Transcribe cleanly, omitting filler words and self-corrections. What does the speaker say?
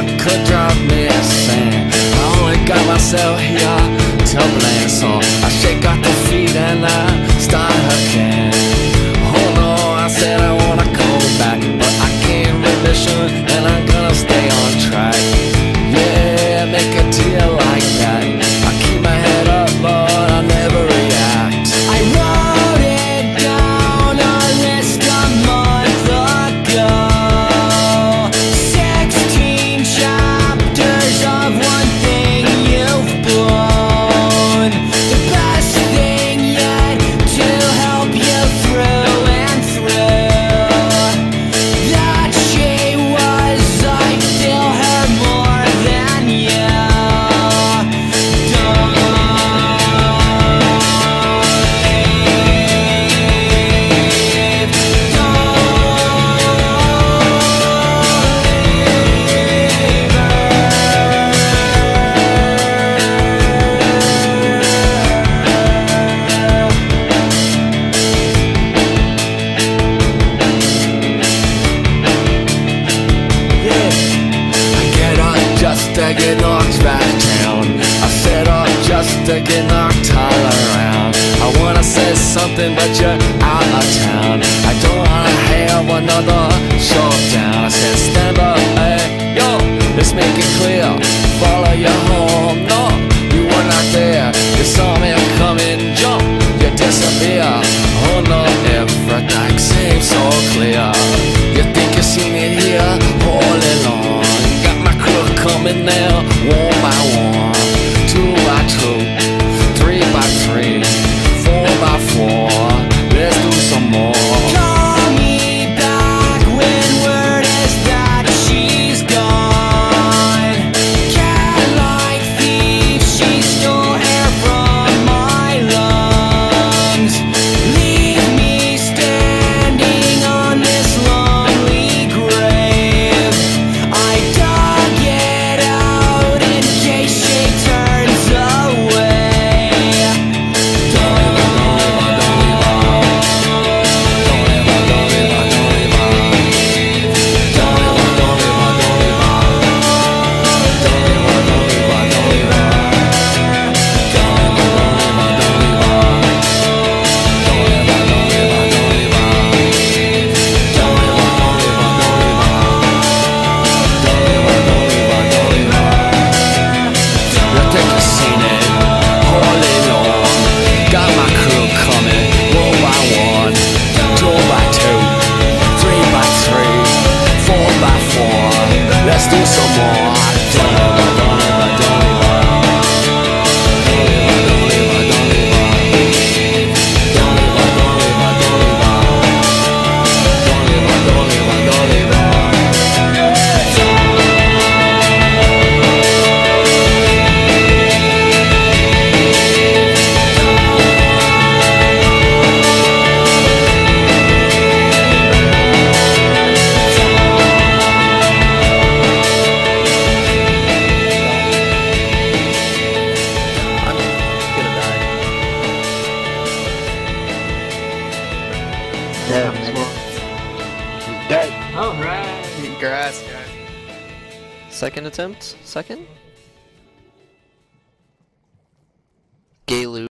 that could drive me insane. I only got myself here to blame, so I shake off defeat and I start again. Oh no, I said I wanna go back, but I can't remission and I'm gonna stay on track. Yeah, make a deal like that. I keep my head up, but I never react. I wrote it down a list a month ago. 16 chapters of one thing you've blown. The best thing yet to help you through and through. That she was, I feel her more than you. I get knocked back down. I set up just to get knocked all around. I wanna say something, but you're out of town. I don't wanna have another showdown. I said stand up, hey, yo, let's make it clear. Follow you home, no, you were not there. You saw me coming, jump, you disappear. Oh no, everything seems so clear. You think you see me here, all alone. Coming now, one by one, 2 by 2, 3 by 3, 4 by 4. Let's do some more. Call me back when word is that she's gone. Cat like thief, she stole air from my lungs. Leave me standing on this lonely grave. I don't. Let's do some more. Yeah, he's dead. All right. Congrats, guys. Second attempt. Second. Gay Lou.